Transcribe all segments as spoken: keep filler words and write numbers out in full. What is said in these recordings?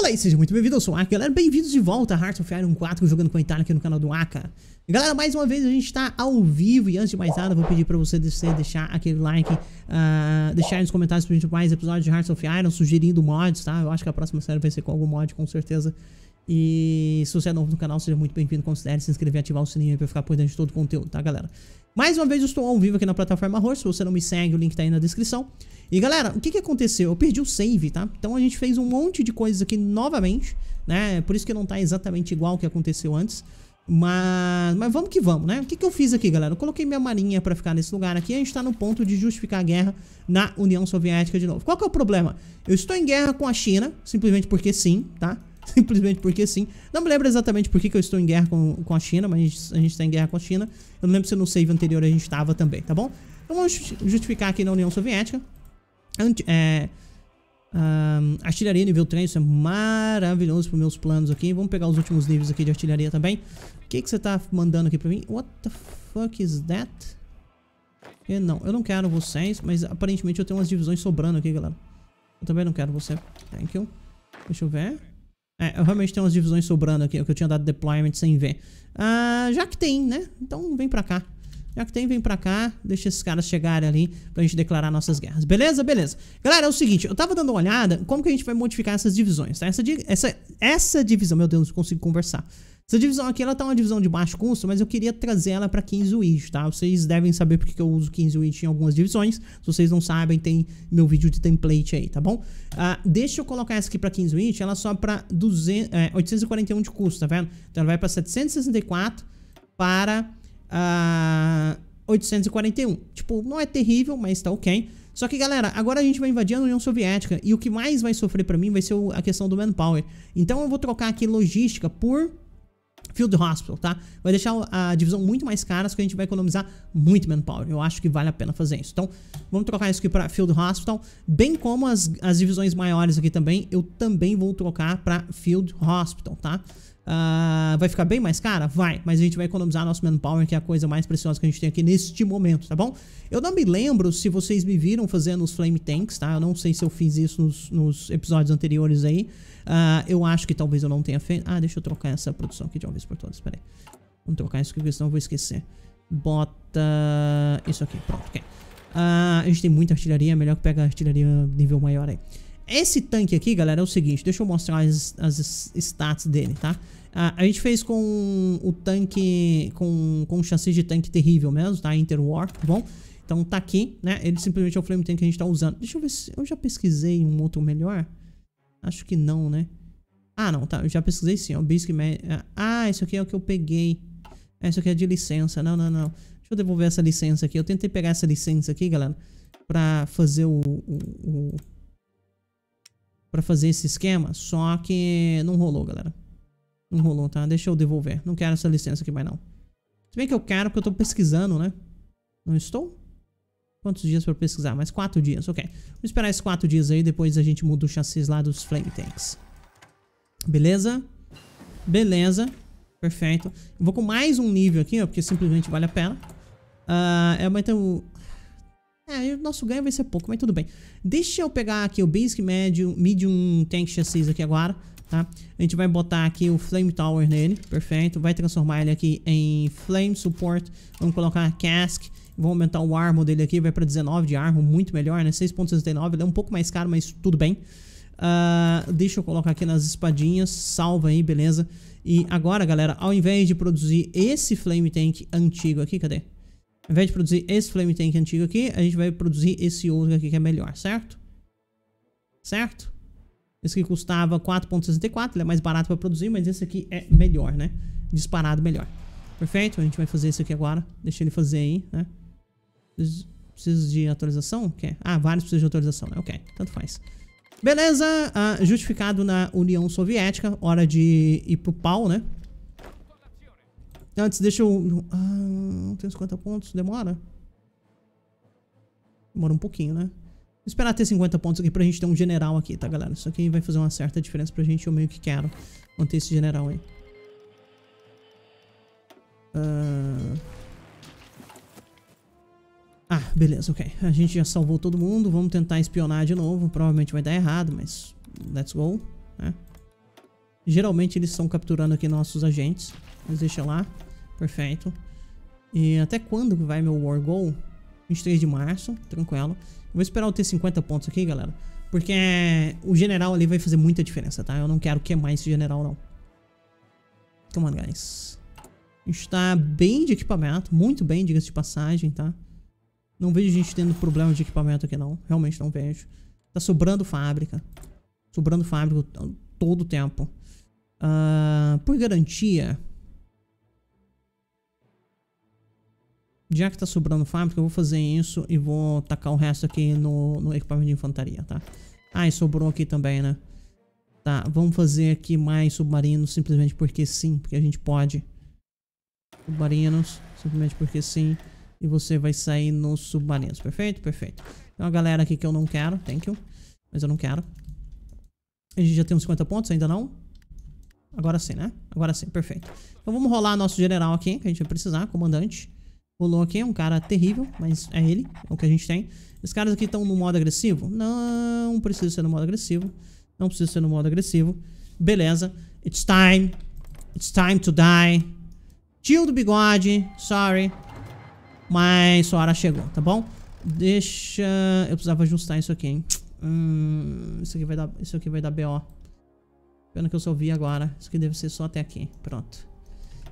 Olá e seja muito bem-vindo, eu sou o Aka, galera, bem-vindos de volta a Hearts of Iron quatro, jogando com a Itália aqui no canal do Aka. Galera, mais uma vez a gente tá ao vivo e antes de mais nada, vou pedir pra você deixar aquele like, uh, deixar aí nos comentários pra gente mais episódios de Hearts of Iron, sugerindo mods, tá? Eu acho que a próxima série vai ser com algum mod, com certeza. E se você é novo no canal, seja muito bem-vindo, considere se inscrever e ativar o sininho aí pra ficar por dentro de todo o conteúdo, tá, galera? Mais uma vez eu estou ao vivo aqui na plataforma Horse, se você não me segue, o link tá aí na descrição. E galera, o que que aconteceu? Eu perdi o save, tá? Então a gente fez um monte de coisas aqui novamente, né? Por isso que não tá exatamente igual o que aconteceu antes. Mas, mas vamos que vamos, né? O que que eu fiz aqui, galera? Eu coloquei minha marinha pra ficar nesse lugar aqui. A gente tá no ponto de justificar a guerra na União Soviética de novo. Qual que é o problema? Eu estou em guerra com a China, simplesmente porque sim, tá? Simplesmente porque sim. Não me lembro exatamente por que que eu estou em guerra com, com a China, mas a gente, a gente tá em guerra com a China. Eu não lembro se no save anterior a gente tava também, tá bom? Então vamos justificar aqui na União Soviética. Ant é, um, artilharia nível três, isso é maravilhoso para os meus planos aqui. Vamos pegar os últimos níveis aqui de artilharia também. O que que você tá mandando aqui para mim? What the fuck is that? Eu não, eu não quero vocês, mas aparentemente eu tenho umas divisões sobrando aqui, galera. Eu também não quero você. Thank you. Deixa eu ver. É, eu realmente tenho umas divisões sobrando aqui, que eu tinha dado deployment sem ver. Ah, já que tem, né? Então vem para cá. Já que tem, vem pra cá, deixa esses caras chegarem ali pra gente declarar nossas guerras, beleza? Beleza. Galera, é o seguinte, eu tava dando uma olhada como que a gente vai modificar essas divisões, tá? Essa, di essa, essa divisão, meu Deus, não consigo conversar. Essa divisão aqui, ela tá uma divisão de baixo custo, mas eu queria trazer ela pra quinze W I D, tá? Vocês devem saber porque que eu uso quinze W I D em algumas divisões. Se vocês não sabem, tem meu vídeo de template aí, tá bom? Ah, deixa eu colocar essa aqui pra quinze W I D, ela só pra duzentos, é, oitocentos e quarenta e um de custo, tá vendo? Então ela vai pra setecentos e sessenta e quatro para... Uh, oitocentos e quarenta e um. Tipo, não é terrível, mas tá ok. Só que, galera, agora a gente vai invadir a União Soviética. E o que mais vai sofrer pra mim vai ser o, a questão do manpower. Então eu vou trocar aqui logística por Field Hospital, tá? Vai deixar a divisão muito mais cara, só que a gente vai economizar muito manpower. Eu acho que vale a pena fazer isso. Então, vamos trocar isso aqui pra Field Hospital. Bem como as, as divisões maiores aqui também, eu também vou trocar pra Field Hospital, tá? Uh, vai ficar bem mais cara? Vai, mas a gente vai economizar nosso manpower, que é a coisa mais preciosa que a gente tem aqui neste momento, tá bom? Eu não me lembro se vocês me viram fazendo os flame tanks, tá? Eu não sei se eu fiz isso nos, nos episódios anteriores aí. uh, Eu acho que talvez eu não tenha feito. Ah, deixa eu trocar essa produção aqui de uma vez por todas, peraí. Vamos trocar isso aqui, porque senão eu vou esquecer. Bota isso aqui, pronto, ok. uh, A gente tem muita artilharia, melhor que pega artilharia nível maior aí. Esse tanque aqui, galera, é o seguinte, deixa eu mostrar as, as stats dele, tá? Ah, a gente fez com o tanque, com, com um chassi de tanque terrível mesmo, tá? Interwar, tá bom? Então tá aqui, né? Ele simplesmente é o flame tank que a gente tá usando. Deixa eu ver se eu já pesquisei um outro melhor. Acho que não, né? Ah, não, tá. Eu já pesquisei sim, ó. Basic Man. Ah, isso aqui é o que eu peguei. Isso aqui é de licença. Não, não, não. Deixa eu devolver essa licença aqui. Eu tentei pegar essa licença aqui, galera, pra fazer o... o, o... pra fazer esse esquema, só que não rolou, galera. Não rolou, tá? Deixa eu devolver. Não quero essa licença aqui mais, não. Se bem que eu quero, porque eu tô pesquisando, né? Não estou? Quantos dias pra pesquisar? Mais quatro dias, ok. Vamos esperar esses quatro dias aí, depois a gente muda o chassi lá dos flame tanks. Beleza? Beleza. Perfeito. Eu vou com mais um nível aqui, ó, porque simplesmente vale a pena. Ah, é uma então... É, o nosso ganho vai ser pouco, mas tudo bem. Deixa eu pegar aqui o Basic Medium, medium Tank Chassis aqui agora, tá? A gente vai botar aqui o Flame Tower nele, perfeito. Vai transformar ele aqui em Flame Support. Vamos colocar Cask. Vamos aumentar o Armor dele aqui, vai pra dezenove de Armor, muito melhor, né? seis ponto sessenta e nove, ele é um pouco mais caro, mas tudo bem. Uh, deixa eu colocar aqui nas espadinhas, salva aí, beleza. E agora, galera, ao invés de produzir esse Flame Tank antigo aqui, cadê? Ao invés de produzir esse flame tank antigo aqui, a gente vai produzir esse outro aqui que é melhor, certo? Certo? Esse aqui custava quatro ponto sessenta e quatro, ele é mais barato para produzir, mas esse aqui é melhor, né? Disparado melhor. Perfeito? A gente vai fazer isso aqui agora. Deixa ele fazer aí, né? Preciso de atualização? Quer? Ah, vários precisam de atualização, né? Ok, tanto faz. Beleza, ah, justificado na União Soviética. Hora de ir pro pau, né? Antes, deixa eu... Ah, não tenho cinquenta pontos, demora? Demora um pouquinho, né? Vou esperar ter cinquenta pontos aqui pra gente ter um general aqui, tá, galera? Isso aqui vai fazer uma certa diferença pra gente, eu meio que quero manter esse general aí. Uh... Ah, beleza, ok. A gente já salvou todo mundo, vamos tentar espionar de novo. Provavelmente vai dar errado, mas... Let's go, né? Geralmente eles estão capturando aqui nossos agentes. Mas deixa lá. Perfeito. E até quando vai meu War Goal? vinte e três de março. Tranquilo. Eu vou esperar eu ter cinquenta pontos aqui, galera. Porque o general ali vai fazer muita diferença, tá? Eu não quero queimar esse general, não. Come on, guys. A gente tá bem de equipamento. Muito bem, diga-se de passagem, tá? Não vejo gente tendo problema de equipamento aqui, não. Realmente não vejo. Tá sobrando fábrica. Sobrando fábrica todo o tempo. Uh, por garantia... Já que tá sobrando fábrica, eu vou fazer isso e vou tacar o resto aqui no, no equipamento de infantaria, tá? Ah, e sobrou aqui também, né? Tá, vamos fazer aqui mais submarinos simplesmente porque sim, porque a gente pode. Submarinos, simplesmente porque sim. E você vai sair nos submarinos, perfeito? Perfeito. Tem uma galera aqui que eu não quero, thank you. Mas eu não quero. A gente já tem uns cinquenta pontos, ainda não? Agora sim, né? Agora sim, perfeito. Então vamos rolar nosso general aqui, que a gente vai precisar, comandante. Rolou aqui, um cara terrível, mas é ele, é o que a gente tem. Esses caras aqui estão no modo agressivo? Não precisa ser no modo agressivo. Não precisa ser no modo agressivo. Beleza. It's time. It's time to die. Tio do bigode, sorry. Mas sua hora chegou, tá bom? Deixa... Eu precisava ajustar isso aqui, hein? Hum, isso aqui vai dar, isso aqui vai dar B O. Pena que eu só vi agora. Isso aqui deve ser só até aqui, pronto.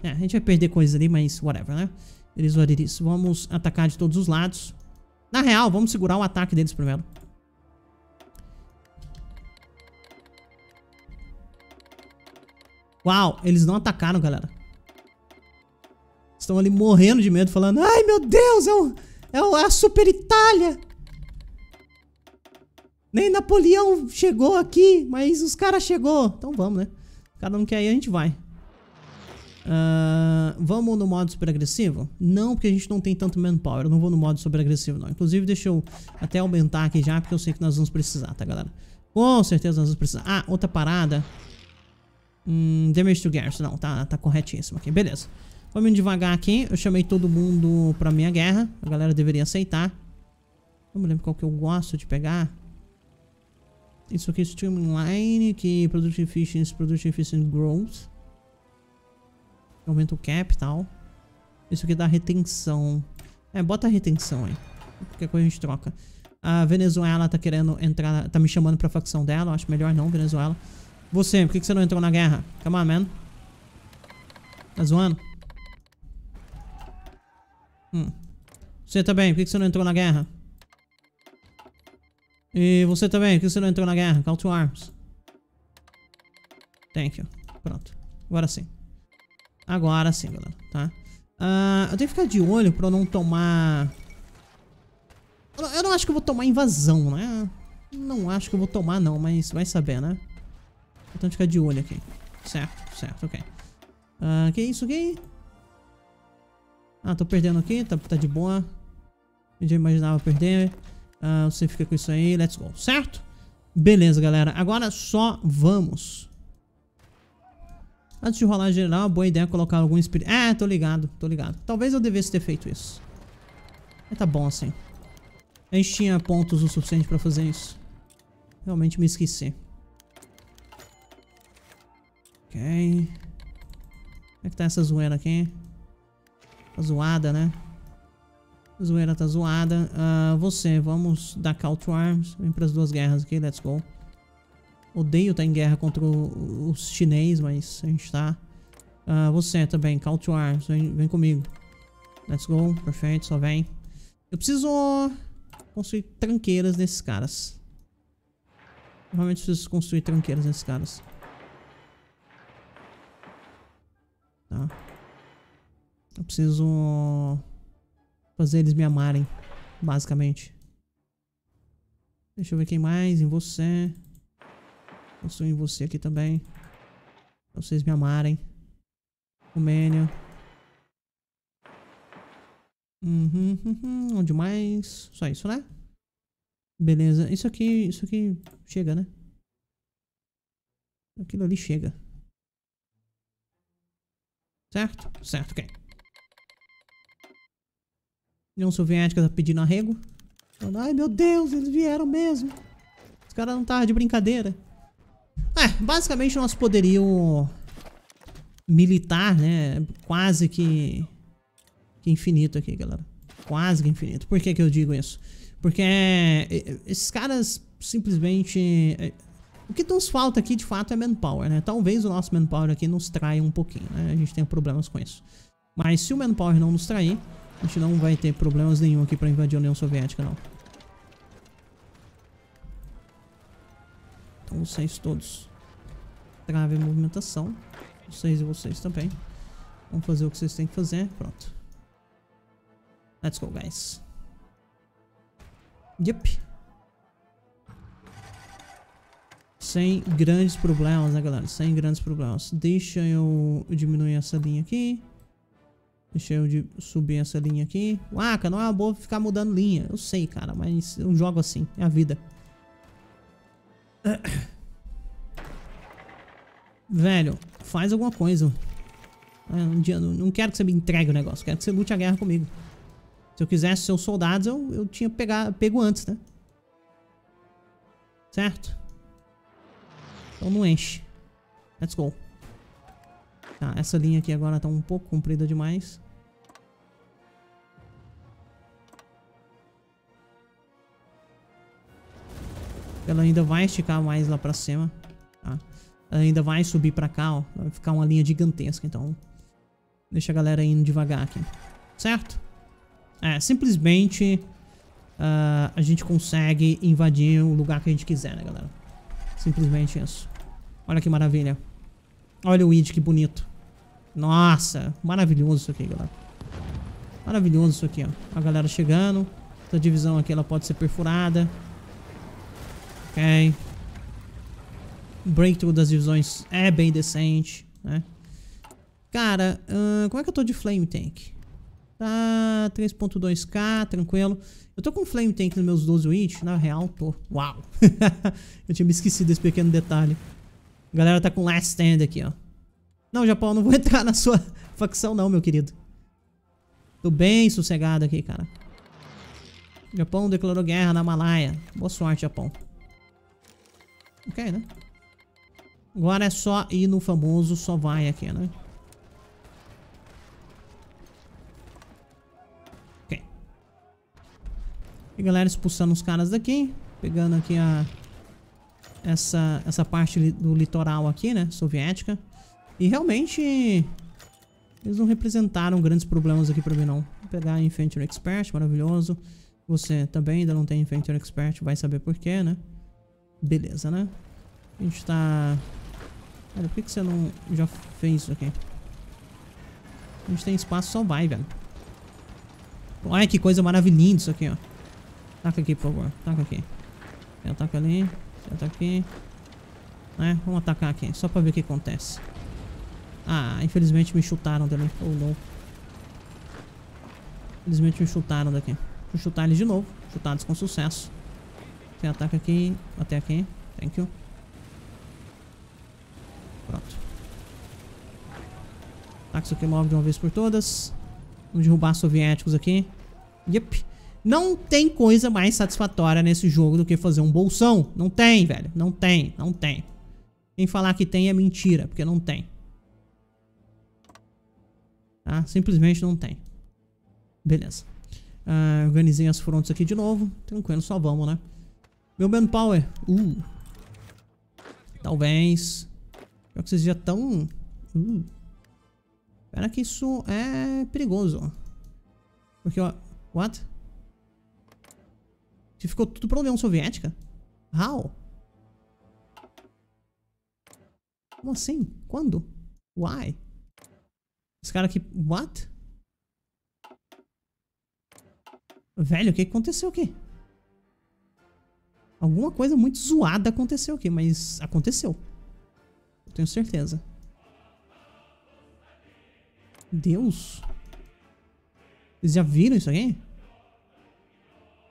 É, a gente vai perder coisas ali, mas whatever, né? Eles vão aderir isso. Vamos atacar de todos os lados. Na real, vamos segurar o ataque deles primeiro. Uau, eles não atacaram, galera. Estão ali morrendo de medo, falando... Ai, meu Deus, é, o, é, o, é a Super Itália. Nem Napoleão chegou aqui, mas os caras chegou. Então vamos, né? Cada um que aí a gente vai. Uh, vamos no modo super agressivo? Não, porque a gente não tem tanto manpower. Eu não vou no modo super agressivo, não. Inclusive, deixa eu até aumentar aqui já, porque eu sei que nós vamos precisar, tá, galera? Com certeza nós vamos precisar. Ah, outra parada. Hum, damage to garrison. Não, tá, tá corretíssimo aqui. Beleza. Vamos indo devagar aqui. Eu chamei todo mundo pra minha guerra. A galera deveria aceitar. Não me lembro qual que eu gosto de pegar. Isso aqui é Streamline, que Production Efficiency, Production Efficiency Growth. Aumenta o cap e tal. Isso aqui dá retenção. É, bota a retenção aí. Qualquer coisa a gente troca. A Venezuela tá querendo entrar. Tá me chamando pra facção dela. Acho melhor não, Venezuela. Você, por que, que você não entrou na guerra? Come on, man. Tá zoando? Hum. Você também, por que, que você não entrou na guerra? E você também, por que, que você não entrou na guerra? Call to arms. Thank you. Pronto. Agora sim. Agora sim, galera, tá? Uh, eu tenho que ficar de olho pra eu não tomar... Eu não, eu não acho que eu vou tomar invasão, né? Não acho que eu vou tomar, não, mas vai saber, né? Então ficar de olho aqui. Certo, certo, ok. Uh, que isso aqui? Ah, tô perdendo aqui, tá, tá de boa. Eu já imaginava perder. Uh, você fica com isso aí, let's go, certo? Beleza, galera. Agora só vamos... Antes de rolar geral, boa ideia é colocar algum espírito. É, tô ligado, tô ligado. Talvez eu devesse ter feito isso. Mas tá bom assim. A gente tinha pontos o suficiente pra fazer isso. Realmente me esqueci. Ok. Como é que tá essa zoeira aqui? Tá zoada, né? A zoeira tá zoada. Uh, você, vamos dar call to arms. Vem pras duas guerras aqui, let's go. Odeio estar em guerra contra os chinês, mas a gente tá. Uh, você também, call to arms, vem, vem comigo. Let's go, perfeito, só vem. Eu preciso construir tranqueiras nesses caras. Eu realmente preciso construir tranqueiras nesses caras. Tá. Eu preciso fazer eles me amarem, basicamente. Deixa eu ver quem mais, em você... Construir em você aqui também. Pra vocês me amarem. Romênia. Uhum, uhum, onde mais? Só isso, né? Beleza. Isso aqui, isso aqui chega, né? Aquilo ali chega. Certo? Certo, ok. União Soviética tá pedindo arrego. Ai, meu Deus, eles vieram mesmo. Os caras não estavam de brincadeira. É, basicamente nosso poderio militar, né, quase que, que infinito aqui, galera. Quase que infinito. Por que que eu digo isso? Porque esses caras simplesmente... O que nos falta aqui, de fato, é manpower, né? Talvez o nosso manpower aqui nos traia um pouquinho, né? A gente tem problemas com isso. Mas se o manpower não nos trair, a gente não vai ter problemas nenhum aqui pra invadir a União Soviética, não. Então, vocês todos travem a movimentação. Vocês e vocês também. Vão fazer o que vocês têm que fazer. Pronto. Let's go, guys. Yep. Sem grandes problemas, né, galera? Sem grandes problemas. Deixa eu diminuir essa linha aqui. Deixa eu de subir essa linha aqui. Uaca, não é uma boa ficar mudando linha. Eu sei, cara, mas eu jogo assim. É a vida. Velho, faz alguma coisa. Eu não quero que você me entregue o negócio. Quero que você lute a guerra comigo. Se eu quisesse seus soldados, eu, eu tinha pegar, pego antes, né? Certo? Então não enche. Let's go. Tá, essa linha aqui agora tá um pouco comprida demais. Ela ainda vai esticar mais lá pra cima. Tá? Ela ainda vai subir pra cá, ó. Vai ficar uma linha gigantesca, então... Deixa a galera indo devagar aqui. Certo? É, simplesmente... Uh, a gente consegue invadir o lugar que a gente quiser, né, galera? Simplesmente isso. Olha que maravilha. Olha o I D, que bonito. Nossa, maravilhoso isso aqui, galera. Maravilhoso isso aqui, ó. A galera chegando. Essa divisão aqui, ela pode ser perfurada. Ok. Breakthrough das divisões é bem decente, né? Cara, hum, como é que eu tô de Flame Tank? Tá três ponto dois K, tranquilo. Eu tô com Flame Tank nos meus doze witch. Na real, tô. Uau. Eu tinha me esquecido desse pequeno detalhe. A galera tá com Last Stand aqui, ó. Não, Japão, eu não vou entrar na sua facção não, meu querido. Tô bem sossegado aqui, cara. Japão declarou guerra na Malaya. Boa sorte, Japão. Ok, né? Agora é só ir no famoso só vai aqui, né? Ok. E galera expulsando os caras daqui. Pegando aqui a... Essa, essa parte do litoral aqui, né? Soviética. E realmente... Eles não representaram grandes problemas aqui pra mim, não. Vou pegar Infantry Expert, maravilhoso. Você também ainda não tem Infantry Expert, vai saber porquê, né? Beleza, né? A gente tá... Cara, por que, que você não já fez isso aqui? A gente tem espaço, só vai, velho. Olha que coisa maravilhosa isso aqui, ó. Taca aqui, por favor. Taca aqui. Taca ali. Tá aqui, né? Vamos atacar aqui, só pra ver o que acontece. Ah, infelizmente me chutaram também. Oh, não. Infelizmente me chutaram daqui. Deixa eu chutar eles de novo. Chutados com sucesso. Tem ataque aqui, até aqui. Thank you. Pronto. Ataque isso aqui logo de uma vez por todas. Vamos derrubar soviéticos aqui. Yep. Não tem coisa mais satisfatória nesse jogo do que fazer um bolsão. Não tem, velho. Não tem, não tem. Quem falar que tem é mentira, porque não tem. Tá? Simplesmente não tem. Beleza. Uh, organizei as frontes aqui de novo. Tranquilo, só vamos, né? Meu manpower. Uh. Talvez. Pior que vocês já estão... Uh. Espera que isso é perigoso. Porque, ó... What? Se ficou tudo pra União Soviética? How? Como assim? Quando? Why? Esse cara aqui... What? Velho, o que aconteceu aqui? Alguma coisa muito zoada aconteceu aqui, mas aconteceu. Eu tenho certeza. Deus. Vocês já viram isso aqui?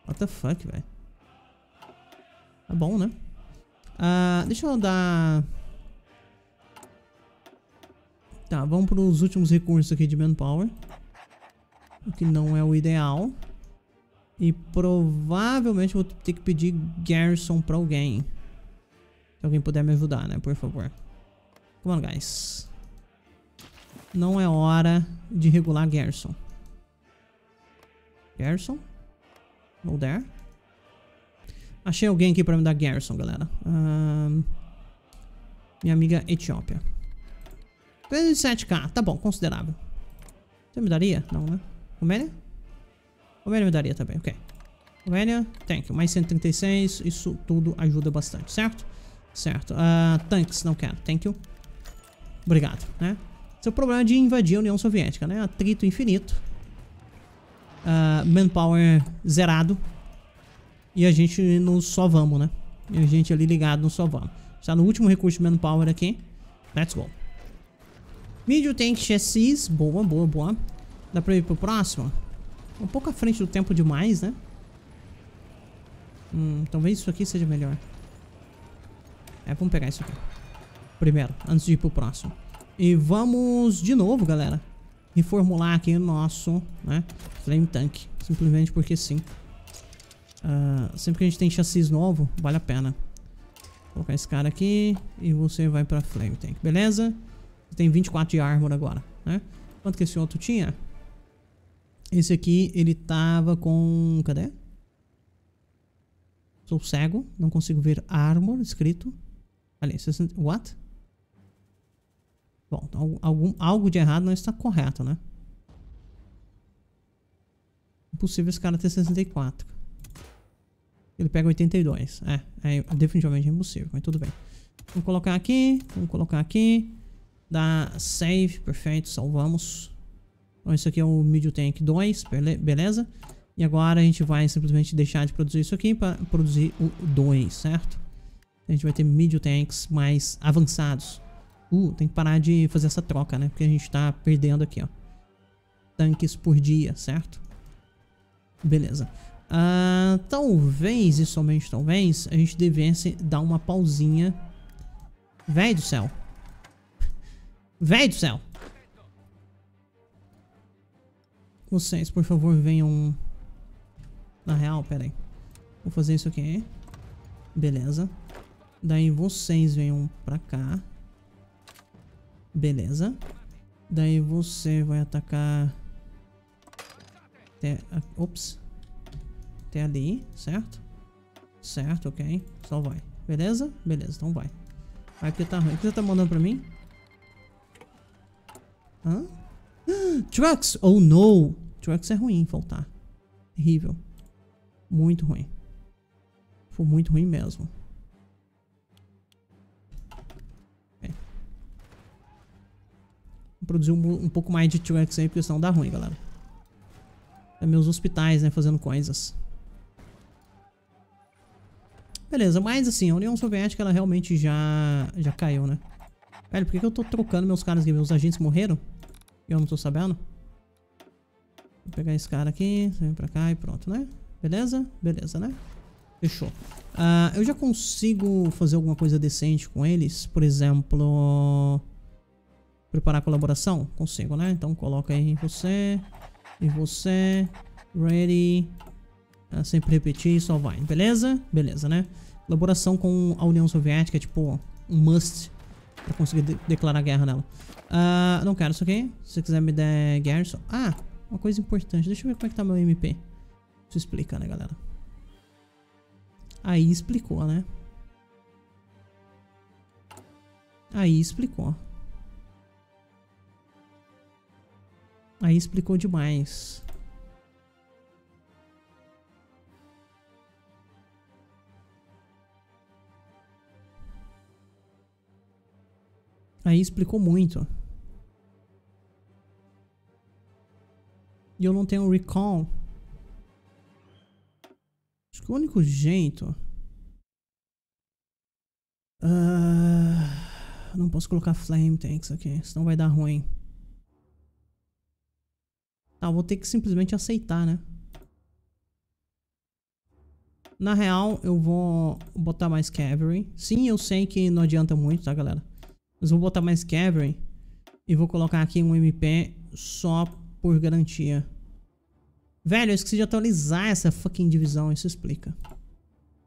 What the fuck, velho. Tá bom, né? Uh, deixa eu dar... Tá, vamos para os últimos recursos aqui de manpower. O que não é o ideal. E provavelmente vou ter que pedir garrison pra alguém. Se alguém puder me ajudar, né? Por favor. Come on, guys. Não é hora de regular Gerson. Gerson? Go there. Achei alguém aqui pra me dar Gerson, galera. Um, minha amiga Etiópia. trezentos e sete K. Tá bom, considerável. Você me daria? Não, né? Romênia? Romênia me daria também, ok. Romênia, thank you. Mais cento e trinta e seis. Isso tudo ajuda bastante, certo? Certo. Uh, tanques, não quero. Thank you. Obrigado, né? Esse é o problema de invadir a União Soviética, né? Atrito infinito. Uh, manpower zerado. E a gente no só vamos, né? E a gente ali ligado no só vamos. Está no último recurso de manpower aqui. Let's go. Vídeo tank chassis. Boa, boa, boa. Dá pra ir pro próximo? Um pouco à frente do tempo demais, né? Hum, talvez isso aqui seja melhor. É, vamos pegar isso aqui primeiro, antes de ir pro próximo. E vamos de novo, galera, reformular aqui o nosso, né, flame tank. Simplesmente porque sim. uh, Sempre que a gente tem chassis novo, vale a pena. Vou colocar esse cara aqui e você vai pra flame tank, beleza? Você tem vinte e quatro de armor agora, né? Quanto que esse outro tinha? Esse aqui, ele tava com... cadê? Sou cego, não consigo ver armor escrito. Ali, sessenta... What? Bom, algum, algo de errado não está correto, né? Impossível esse cara ter sessenta e quatro. Ele pega oitenta e dois. É, é definitivamente impossível, mas tudo bem. Vamos colocar aqui, vamos colocar aqui. Dá save, perfeito, salvamos. Então isso aqui é o Medium Tank dois, beleza? E agora a gente vai simplesmente deixar de produzir isso aqui para produzir o dois, certo? A gente vai ter Medium Tanks mais avançados. Uh, tem que parar de fazer essa troca, né? Porque a gente tá perdendo aqui, ó, tanques por dia, certo? Beleza. Uh, talvez, e somente talvez, a gente devesse dar uma pausinha. Véi do céu. Véi do céu. Vocês, por favor, venham... Na real, pera aí. Vou fazer isso aqui. Beleza. Daí vocês venham pra cá. Beleza. Daí você vai atacar até... Ops. Até ali, certo? Certo, ok. Só vai. Beleza? Beleza, então vai. Vai porque tá ruim. O que você tá mandando pra mim? Hã? Trucks! Oh, no! Trucks é ruim faltar. Terrível. Muito ruim. Foi muito ruim mesmo. É. Vou produzir um, um pouco mais de trucks aí, porque senão dá ruim, galera. É meus hospitais, né, fazendo coisas. Beleza, mas assim, a União Soviética, ela realmente já, já caiu, né? Velho, por que, que eu tô trocando meus caras aqui? Meus agentes morreram? E eu não tô sabendo? Vou pegar esse cara aqui, vem pra cá e pronto, né? Beleza? Beleza, né? Fechou. Uh, eu já consigo fazer alguma coisa decente com eles? Por exemplo... Preparar a colaboração? Consigo, né? Então coloca aí você... E você... Ready... Uh, sempre repetir e só vai. Beleza? Beleza, né? Colaboração com a União Soviética é tipo um must pra conseguir de declarar guerra nela. Uh, não quero isso aqui. Se você quiser me der garrison... Ah! Uma coisa importante. Deixa eu ver como é que tá meu M P. Isso explica, né, galera? Aí explicou, né? Aí explicou. Aí explicou demais. Aí explicou muito. E eu não tenho recall. Acho que o único jeito... Uh, não posso colocar flame tanks aqui, senão vai dar ruim. Tá, vou ter que simplesmente aceitar, né? Na real, eu vou botar mais cavalry. Sim, eu sei que não adianta muito, tá, galera? Mas eu vou botar mais cavalry e vou colocar aqui um M P só por garantia. Velho, eu esqueci de atualizar essa fucking divisão, isso explica.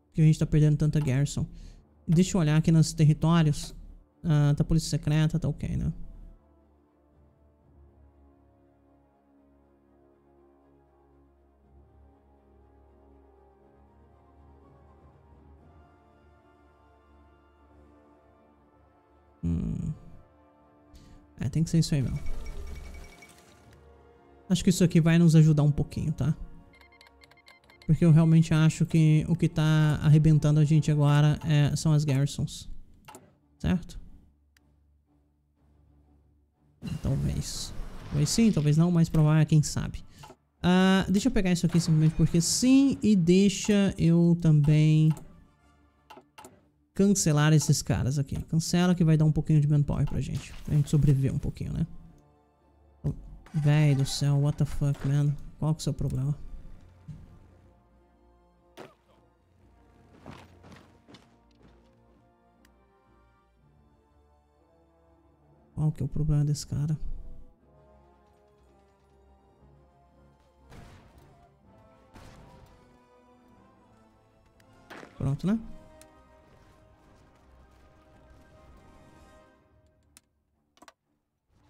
Porque a gente tá perdendo tanta garrison. Deixa eu olhar aqui nos territórios. Ah, tá polícia secreta, tá ok, né? Hum. É, tem que ser isso aí mesmo. Acho que isso aqui vai nos ajudar um pouquinho, tá? Porque eu realmente acho que o que tá arrebentando a gente agora é, são as garrisons. Certo? Talvez. Talvez sim, talvez não, mas provar, quem sabe. Uh, deixa eu pegar isso aqui simplesmente porque sim. E deixa eu também cancelar esses caras aqui. Cancela que vai dar um pouquinho de manpower pra gente. Pra gente sobreviver um pouquinho, né? Oh, véi do céu, what the fuck, man? Qual que é o seu problema? Qual que é o problema desse cara? Pronto, né?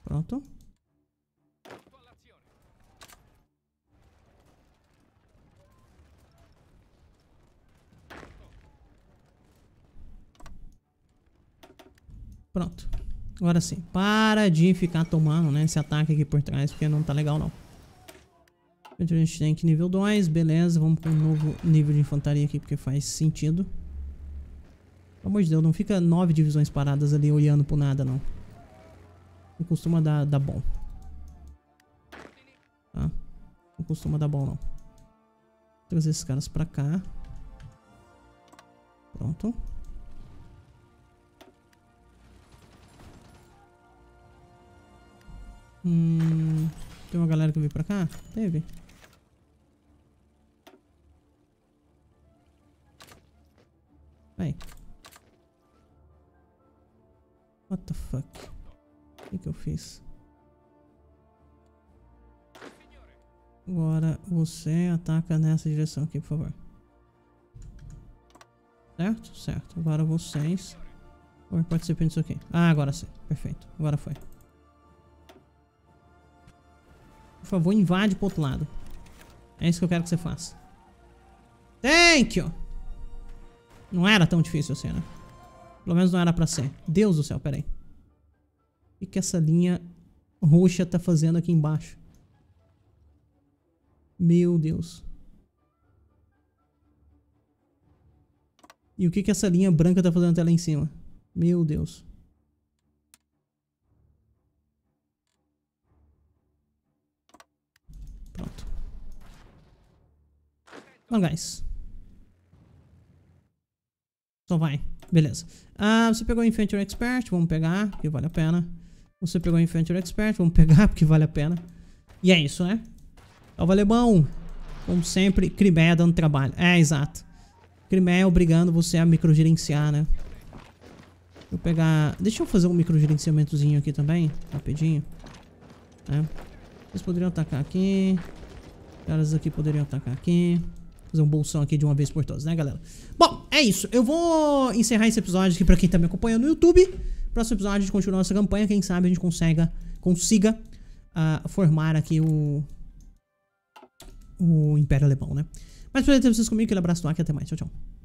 Pronto. Pronto. Agora sim, para de ficar tomando, né, esse ataque aqui por trás, porque não tá legal não. A gente tem aqui nível dois, beleza, vamos para um novo nível de infantaria aqui, porque faz sentido. Pelo amor de Deus, não fica nove divisões paradas ali olhando por nada não. Não costuma dar, dar bom. Tá? Não costuma dar bom não. Vou trazer esses caras pra cá. Pronto. Hum, tem uma galera que veio pra cá? Teve. Vai. What the fuck? O que que eu fiz? Agora você ataca nessa direção aqui, por favor. Certo? Certo. Agora vocês ou participantes disso aqui. Ah, agora sim. Perfeito. Agora foi. Por favor, invade pro outro lado. É isso que eu quero que você faça. Thank you! Não era tão difícil assim, né? Pelo menos não era pra ser. Deus do céu, peraí. O que que essa linha roxa tá fazendo aqui embaixo? Meu Deus. E o que que essa linha branca tá fazendo até lá em cima? Meu Deus. Bom, guys. Só vai. Beleza. Ah, você pegou o Infantry Expert. Vamos pegar, porque vale a pena. Você pegou o Infantry Expert. Vamos pegar, porque vale a pena. E é isso, né? Salve, alemão. Como sempre, Crimeia dando trabalho. É, exato. Crimeia obrigando você a microgerenciar, né? Vou pegar... Deixa eu fazer um microgerenciamentozinho aqui também. Rapidinho. É. Vocês poderiam atacar aqui. Os caras aqui poderiam atacar aqui. Fazer um bolsão aqui de uma vez por todas, né, galera? Bom, é isso. Eu vou encerrar esse episódio aqui pra quem tá me acompanhando no YouTube. Próximo episódio a gente continua nossa campanha. Quem sabe a gente consiga, consiga uh, formar aqui o, o Império Alemão, né? Mas por ter vocês comigo. Aquele abraço do Aka e até mais. Tchau, tchau.